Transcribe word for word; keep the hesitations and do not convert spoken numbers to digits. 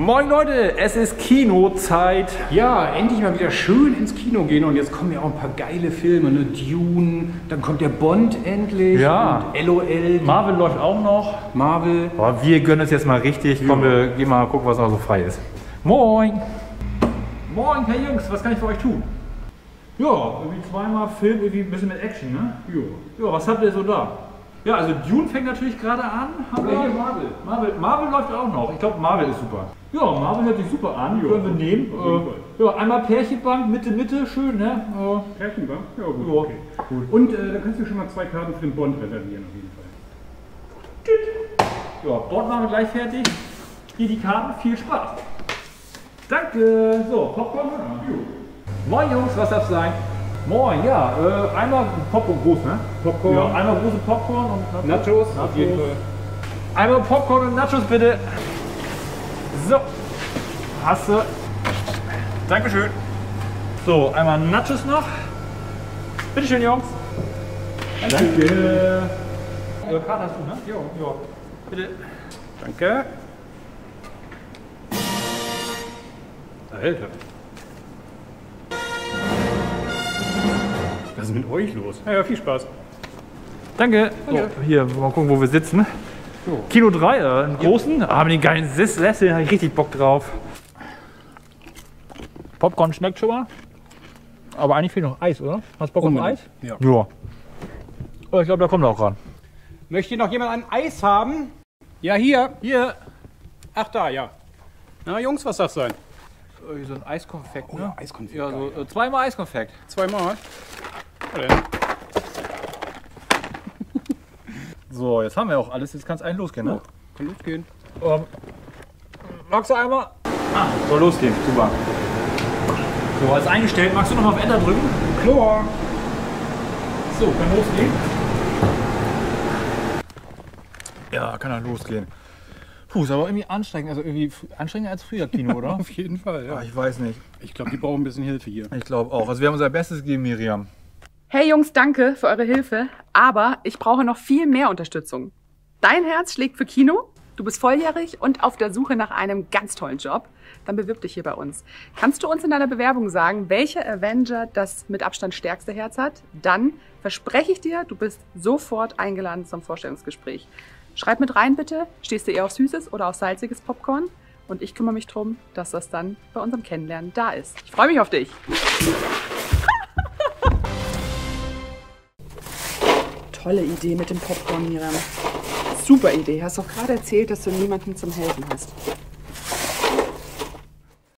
Moin Leute, es ist Kinozeit. Ja, endlich mal wieder schön ins Kino gehen und jetzt kommen ja auch ein paar geile Filme, ne? Dune, dann kommt der Bond endlich. Ja. Und LOL. Marvel läuft auch noch. Marvel. Aber wir gönnen es jetzt mal richtig. Ja. Komm, wir gehen mal gucken, was noch so frei ist. Moin. Moin, Herr Jungs, was kann ich für euch tun? Ja, irgendwie zweimal Film, irgendwie ein bisschen mit Action, ne? Ja. Ja, was habt ihr so da? Ja, also Dune fängt natürlich gerade an, aber ja, hier Marvel. Marvel. Marvel läuft auch noch. Ich glaube, Marvel ist super. Ja, Marvel hört sich super an. Können wir nehmen. Äh, ja, einmal Pärchenbank, Mitte, Mitte, schön, ne? Äh, Pärchenbank? Ja, gut. Ja. Okay. Cool. Und äh, da kannst du schon mal zwei Karten für den Bond reservieren, auf jeden Fall. Ja, Bond machen wir gleich fertig. Hier die Karten, viel Spaß. Danke. So, Popcorn. Ja. Moin Jungs, was darf's sein? Moin, ja, äh, einmal Popcorn groß, ne? Popcorn. Ja, einmal große Popcorn und Nachos. Nachos. Nachos. Auf jeden Fall. Einmal Popcorn und Nachos bitte. So, hast du. Dankeschön. So, einmal Nachos noch. Bitteschön, Jungs. Danke. Danke. Äh, Karte hast du, ne? Jo. Jo. Bitte. Danke. Alter. Was ist mit euch los? Ja, ja, viel Spaß. Danke. Danke. So, hier, mal gucken, wo wir sitzen. So. Kino drei, äh, einen großen. Ah, mit den geilen Sesseln habe ich richtig Bock drauf. Popcorn schmeckt schon mal. Aber eigentlich fehlt noch Eis, oder? Hast du Bock auf Eis? Ja. Ja. Oh, ich glaube, da kommt er auch ran. Möchte noch jemand ein Eis haben? Ja, hier. Hier. Ach, da, ja. Na, Jungs, was darf sein? So ein Eiskonfekt, ne? Oh, Eiskonfekt. Ja, so äh, zweimal Eiskonfekt. Zweimal? So, jetzt haben wir auch alles. Jetzt kann es einen losgehen, ne? Oh, kann losgehen. Ähm, magst du einmal? Ah, soll losgehen. Super. So, als eingestellt. Magst du nochmal auf Enter drücken? Klar. So, kann losgehen. Ja, kann dann losgehen. Puh, ist aber irgendwie anstrengend, also irgendwie anstrengender als früher Kino, oder? Auf jeden Fall, ja. Ach, ich weiß nicht. Ich glaube, die brauchen ein bisschen Hilfe hier. Ich glaube auch. Also wir haben unser Bestes gegeben, Miriam. Hey Jungs, danke für eure Hilfe, aber ich brauche noch viel mehr Unterstützung. Dein Herz schlägt für Kino, du bist volljährig und auf der Suche nach einem ganz tollen Job. Dann bewirb dich hier bei uns. Kannst du uns in deiner Bewerbung sagen, welcher Avenger das mit Abstand stärkste Herz hat? Dann verspreche ich dir, du bist sofort eingeladen zum Vorstellungsgespräch. Schreib mit rein bitte, stehst du eher auf süßes oder auf salziges Popcorn? Und ich kümmere mich darum, dass das dann bei unserem Kennenlernen da ist. Ich freue mich auf dich! Tolle Idee mit dem Popcorn, Miriam. Super Idee. Hast doch gerade erzählt, dass du niemanden zum Helfen hast.